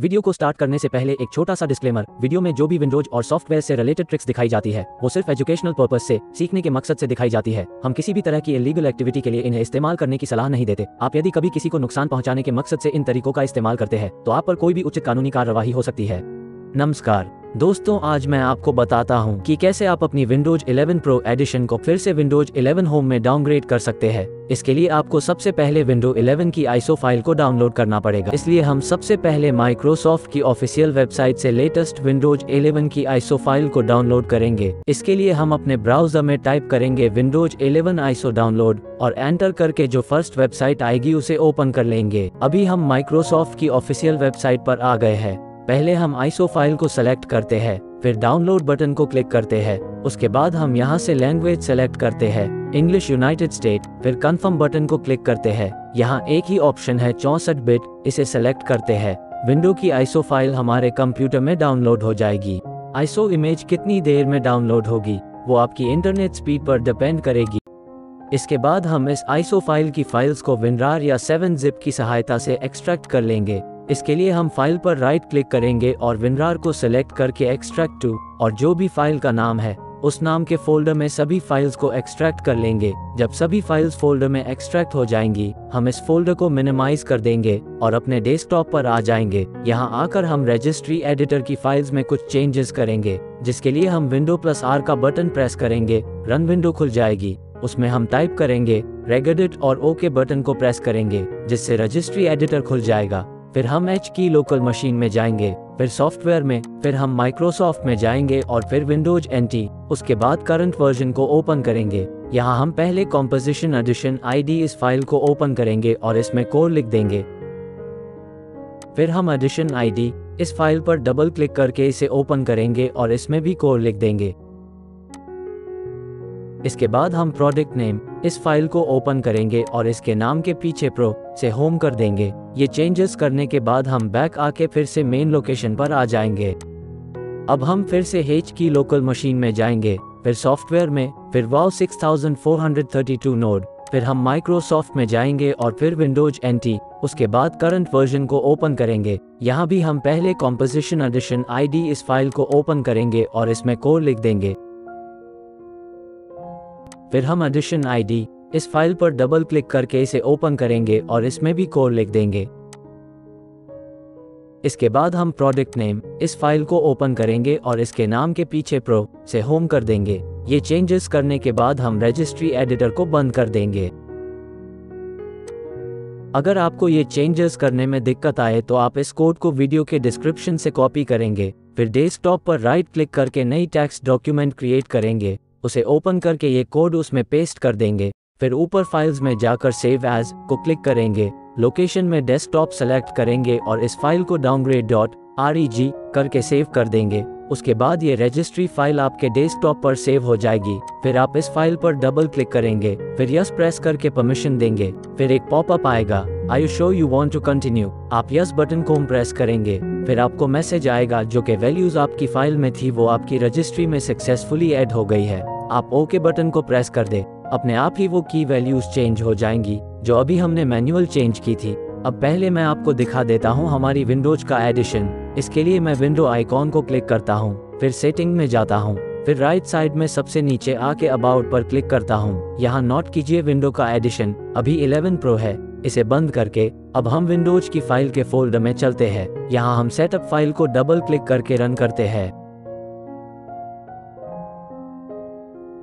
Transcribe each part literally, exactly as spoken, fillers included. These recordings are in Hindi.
वीडियो को स्टार्ट करने से पहले एक छोटा सा डिस्क्लेमर, वीडियो में जो भी विंडोज और सॉफ्टवेयर से रिलेटेड ट्रिक्स दिखाई जाती है वो सिर्फ एजुकेशनल पर्पस से, सीखने के मकसद से दिखाई जाती है। हम किसी भी तरह की इलीगल एक्टिविटी के लिए इन्हें इस्तेमाल करने की सलाह नहीं देते। आप यदि कभी किसी को नुकसान पहुंचाने के मकसद से इन तरीकों का इस्तेमाल करते हैं तो आप पर कोई भी उचित कानूनी कार्रवाई हो सकती है। नमस्कार दोस्तों, आज मैं आपको बताता हूं कि कैसे आप अपनी विंडोज इलेवन प्रो एडिशन को फिर से विंडोज इलेवन होम में डाउनग्रेड कर सकते हैं। इसके लिए आपको सबसे पहले विंडो इलेवन की आईएसओ फाइल को डाउनलोड करना पड़ेगा। इसलिए हम सबसे पहले माइक्रोसॉफ्ट की ऑफिशियल वेबसाइट से लेटेस्ट विंडोज इलेवन की आईएसओ फाइल को डाउनलोड करेंगे। इसके लिए हम अपने ब्राउजर में टाइप करेंगे विंडोज इलेवन आईएसओ डाउनलोड और एंटर करके जो फर्स्ट वेबसाइट आएगी उसे ओपन कर लेंगे। अभी हम माइक्रोसॉफ्ट की ऑफिशियल वेबसाइट पर आ गए हैं। पहले हम आईएसओ फाइल को सेलेक्ट करते हैं, फिर डाउनलोड बटन को क्लिक करते हैं। उसके बाद हम यहां से लैंग्वेज सेलेक्ट करते हैं, इंग्लिश यूनाइटेड स्टेट, फिर कंफर्म बटन को क्लिक करते हैं। यहां एक ही ऑप्शन है चौंसठ बिट, इसे सेलेक्ट करते हैं। विंडो की आईएसओ फाइल हमारे कंप्यूटर में डाउनलोड हो जाएगी। आईएसओ इमेज कितनी देर में डाउनलोड होगी वो आपकी इंटरनेट स्पीड पर डिपेंड करेगी। इसके बाद हम इस आईएसओ फाइल की फाइल्स को विनरार या सेवन जिप की सहायता से एक्सट्रैक्ट कर लेंगे। इसके लिए हम फाइल पर राइट क्लिक करेंगे और विनरार को सिलेक्ट करके एक्सट्रैक्ट टू और जो भी फाइल का नाम है उस नाम के फोल्डर में सभी फाइल्स को एक्सट्रैक्ट कर लेंगे। जब सभी फाइल्स फोल्डर में एक्सट्रैक्ट हो जाएंगी हम इस फोल्डर को मिनिमाइज कर देंगे और अपने डेस्कटॉप पर आ जाएंगे। यहाँ आकर हम रजिस्ट्री एडिटर की फाइल्स में कुछ चेंजेस करेंगे, जिसके लिए हम विंडो प्लस आर का बटन प्रेस करेंगे। रन विंडो खुल जाएगी, उसमें हम टाइप करेंगे रेगेडिट और ओके बटन को प्रेस करेंगे, जिससे रजिस्ट्री एडिटर खुल जाएगा। फिर हम एच की लोकल मशीन में जाएंगे, फिर सॉफ्टवेयर में, फिर हम माइक्रोसॉफ्ट में जाएंगे और फिर विंडोज एनटी। उसके बाद करंट वर्जन को ओपन करेंगे। यहाँ हम पहले कॉम्पोजिशन एडिशन आईडी इस फाइल को ओपन करेंगे और इसमें कोर लिख देंगे। फिर हम एडिशन आईडी इस फाइल पर डबल क्लिक करके इसे ओपन करेंगे और इसमें भी कोर लिख देंगे। इसके बाद हम प्रोडक्ट नेम इस फाइल को ओपन करेंगे और इसके नाम के पीछे प्रो से होम कर देंगे। ये चेंजेस करने के बाद हम बैक आके फिर से मेन लोकेशन पर आ जाएंगे। अब हम फिर से एच की लोकल मशीन में जाएंगे, फिर सॉफ्टवेयर में, फिर wow six four three two node, फिर हम माइक्रोसॉफ्ट में जाएंगे और फिर विंडोज एनटी। उसके बाद करंट वर्जन को ओपन करेंगे। यहाँ भी हम पहले कॉम्पोजिशन एडिशन आईडी इस फाइल को ओपन करेंगे और इसमें कोर लिख देंगे। फिर हम एडिशन आईडी इस फाइल पर डबल क्लिक करके इसे ओपन करेंगे और इसमें भी कोर लिख देंगे। इसके बाद हम प्रोडक्ट नेम इस फाइल को ओपन करेंगे और इसके नाम के पीछे प्रो से होम कर देंगे। ये चेंजेस करने के बाद हम रजिस्ट्री एडिटर को बंद कर देंगे। अगर आपको ये चेंजेस करने में दिक्कत आए तो आप इस कोड को वीडियो के डिस्क्रिप्शन से कॉपी करेंगे, फिर डेस्कटॉप पर राइट क्लिक करके नई टेक्स्ट डॉक्यूमेंट क्रिएट करेंगे, उसे ओपन करके ये कोड उसमें पेस्ट कर देंगे। फिर ऊपर फाइल्स में जाकर सेव एज को क्लिक करेंगे, लोकेशन में डेस्कटॉप सेलेक्ट करेंगे और इस फाइल को डाउनग्रेड डॉट आरईजी करके सेव कर देंगे। उसके बाद ये रजिस्ट्री फाइल आपके डेस्कटॉप पर सेव हो जाएगी। फिर आप इस फाइल पर डबल क्लिक करेंगे, फिर यस प्रेस करके परमिशन देंगे। फिर एक पॉपअप आएगा, are you sure you want to continue? आप यस बटन को प्रेस करेंगे। फिर आपको मैसेज आएगा जो कि वैल्यूज आपकी फाइल में थी वो आपकी रजिस्ट्री में सक्सेसफुली ऐड हो गई है। आप ओके बटन को प्रेस कर दे, अपने आप ही वो की वैल्यूज चेंज हो जाएंगी जो अभी हमने मैन्युअल चेंज की थी। अब पहले मैं आपको दिखा देता हूँ हमारी विंडोज का एडिशन। इसके लिए मैं विंडो आइकॉन को क्लिक करता हूँ, फिर सेटिंग में जाता हूँ, फिर राइट साइड में सबसे नीचे आके अबाउट पर क्लिक करता हूँ। यहाँ नोट कीजिए विंडो का एडिशन अभी इलेवन प्रो है, इसे बंद करके अब हम विंडोज की फाइल के फोल्डर में चलते हैं। यहाँ हम सेटअप फाइल को डबल क्लिक करके रन करते हैं।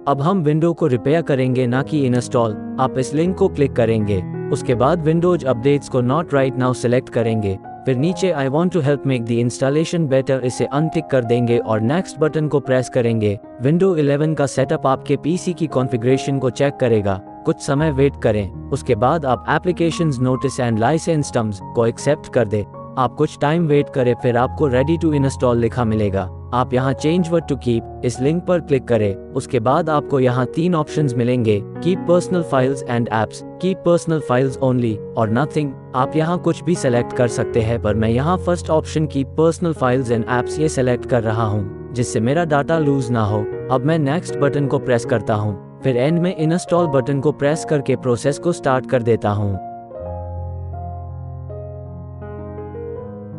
अब हम विंडो को रिपेयर करेंगे, ना कि इंस्टॉल। आप इस लिंक को क्लिक करेंगे, उसके बाद विंडोज अपडेट्स को नॉट राइट नाउ सेलेक्ट करेंगे, फिर नीचे I want to help make the installation better इसे अनटिक कर देंगे और नेक्स्ट बटन को प्रेस करेंगे। विंडो इलेवन का सेटअप आपके पीसी की कॉन्फ़िगरेशन को चेक करेगा, कुछ समय वेट करें। उसके बाद आप applications notice and license terms को एक्सेप्ट कर दे। आप कुछ टाइम वेट करें, फिर आपको रेडी टू इंस्टॉल लिखा मिलेगा। आप यहाँ चेंज वर्ड टू कीप इस लिंक पर क्लिक करें। उसके बाद आपको यहाँ तीन ऑप्शंस मिलेंगे, keep personal files and apps, keep personal files only और नथिंग। आप यहाँ कुछ भी सेलेक्ट कर सकते हैं, पर मैं यहाँ first option keep personal files and apps ये सेलेक्ट कर रहा हूँ, जिससे मेरा डाटा लूज ना हो। अब मैं नेक्स्ट बटन को प्रेस करता हूँ, फिर एंड में इंस्टॉल बटन को प्रेस करके प्रोसेस को स्टार्ट कर देता हूँ।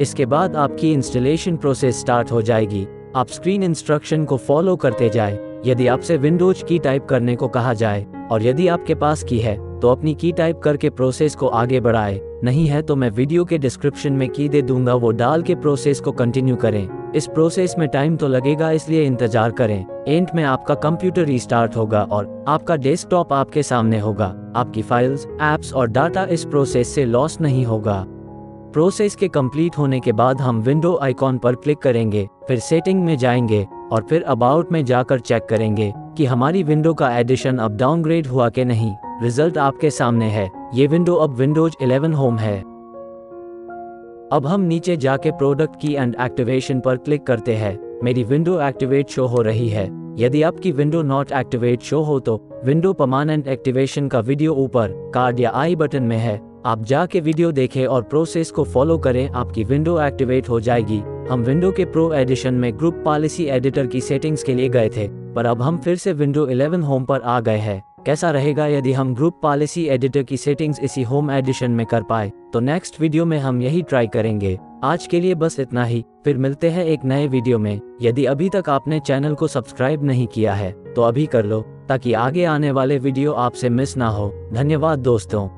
इसके बाद आपकी इंस्टॉलेशन प्रोसेस स्टार्ट हो जाएगी। आप स्क्रीन इंस्ट्रक्शन को फॉलो करते जाएं। यदि आपसे विंडोज की टाइप करने को कहा जाए और यदि आपके पास की है तो अपनी की टाइप करके प्रोसेस को आगे बढ़ाएं, नहीं है तो मैं वीडियो के डिस्क्रिप्शन में की दे दूंगा, वो डाल के प्रोसेस को कंटिन्यू करें। इस प्रोसेस में टाइम तो लगेगा, इसलिए इंतजार करें। एंड में आपका कंप्यूटर रिस्टार्ट होगा और आपका डेस्कटॉप आपके सामने होगा। आपकी फाइल्स, एप्स और डाटा इस प्रोसेस से लॉस नहीं होगा। प्रोसेस के कंप्लीट होने के बाद हम विंडो आइकॉन पर क्लिक करेंगे, फिर सेटिंग में जाएंगे और फिर अबाउट में जाकर चेक करेंगे कि हमारी विंडो का एडिशन अब डाउनग्रेड हुआ कि नहीं। रिजल्ट आपके सामने है, ये विंडो अब विंडोज इलेवन होम है। अब हम नीचे जाके प्रोडक्ट की एंड एक्टिवेशन पर क्लिक करते हैं। मेरी विंडो एक्टिवेट शो हो रही है। यदि आपकी विंडो नॉट एक्टिवेट शो हो तो विंडो परमानेंट एक्टिवेशन का वीडियो ऊपर कार्ड या आई बटन में है, आप जाके वीडियो देखें और प्रोसेस को फॉलो करें, आपकी विंडो एक्टिवेट हो जाएगी। हम विंडो के प्रो एडिशन में ग्रुप पॉलिसी एडिटर की सेटिंग्स के लिए गए थे, पर अब हम फिर से विंडो इलेवन होम पर आ गए हैं। कैसा रहेगा यदि हम ग्रुप पॉलिसी एडिटर की सेटिंग्स इसी होम एडिशन में कर पाए? तो नेक्स्ट वीडियो में हम यही ट्राई करेंगे। आज के लिए बस इतना ही, फिर मिलते हैं एक नए वीडियो में। यदि अभी तक आपने चैनल को सब्सक्राइब नहीं किया है तो अभी कर लो, ताकि आगे आने वाले वीडियो आपसे मिस ना हो। धन्यवाद दोस्तों।